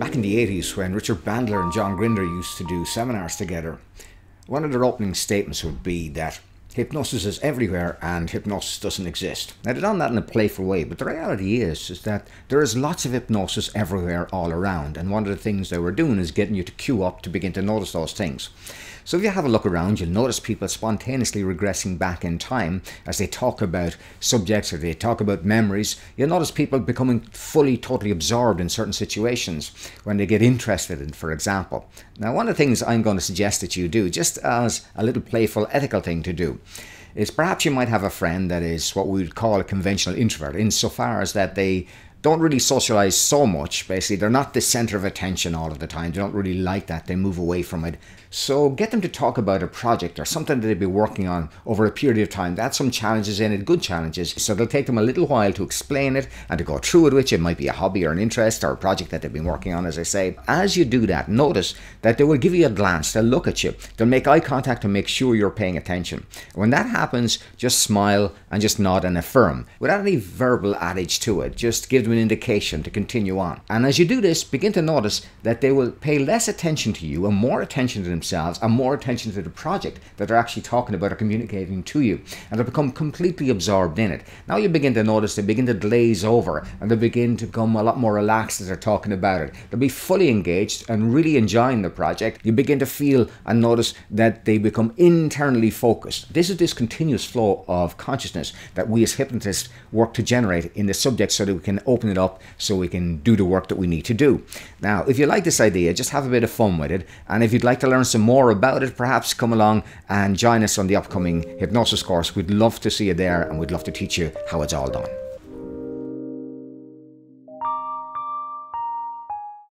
Back in the 80s, when Richard Bandler and John Grinder used to do seminars together, one of their opening statements would be that hypnosis is everywhere and hypnosis doesn't exist. Now, they've done that in a playful way, but the reality is that there is lots of hypnosis everywhere all around, and one of the things they were doing is getting you to queue up to begin to notice those things. So if you have a look around, you'll notice people spontaneously regressing back in time as they talk about subjects or they talk about memories. You'll notice people becoming fully, totally absorbed in certain situations when they get interested in, for example. Now, one of the things I'm going to suggest that you do, just as a little playful ethical thing to do, is perhaps you might have a friend that is what we would call a conventional introvert, insofar as that they don't really socialize so much. Basically, they're not the center of attention all of the time. They don't really like that. They move away from it. So get them to talk about a project or something that they've been working on over a period of time. That's some challenges in it, good challenges. So it'll take them a little while to explain it and to go through it, which it might be a hobby or an interest or a project that they've been working on, as I say. As you do that, notice that they will give you a glance. They'll look at you. They'll make eye contact and make sure you're paying attention. When that happens, just smile and just nod and affirm without any verbal adage to it. Just give them an indication to continue on. And as you do this, begin to notice that they will pay less attention to you and more attention to themselves and more attention to the project that they're actually talking about or communicating to you, and they'll become completely absorbed in it. Now you begin to notice they begin to glaze over and they begin to become a lot more relaxed as they're talking about it. They'll be fully engaged and really enjoying the project. You begin to feel and notice that they become internally focused. This is this continuous flow of consciousness that we as hypnotists work to generate in the subject so that we can open it up so we can do the work that we need to do. Now, if you like this idea, just have a bit of fun with it. And if you'd like to learn some more about it, perhaps come along and join us on the upcoming hypnosis course. We'd love to see you there, and we'd love to teach you how it's all done.